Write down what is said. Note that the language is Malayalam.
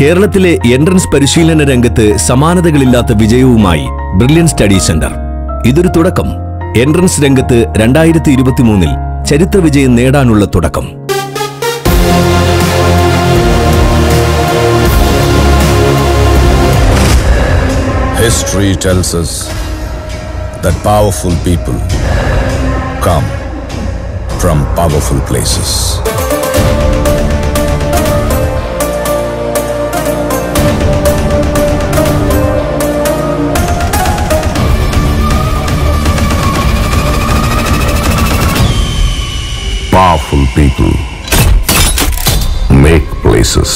കേരളത്തിലെ എൻട്രൻസ് പരിശീലന രംഗത്ത് സമാനതകളില്ലാത്ത വിജയവുമായി ബ്രില്യൻ സ്റ്റഡി സെന്റർ. ഇതൊരു തുടക്കം, എൻട്രൻസ് രംഗത്ത് 2023-ൽ ചരിത്ര വിജയം നേടാനുള്ള തുടക്കം. History tells us that powerful people come from powerful places. Powerful people make places.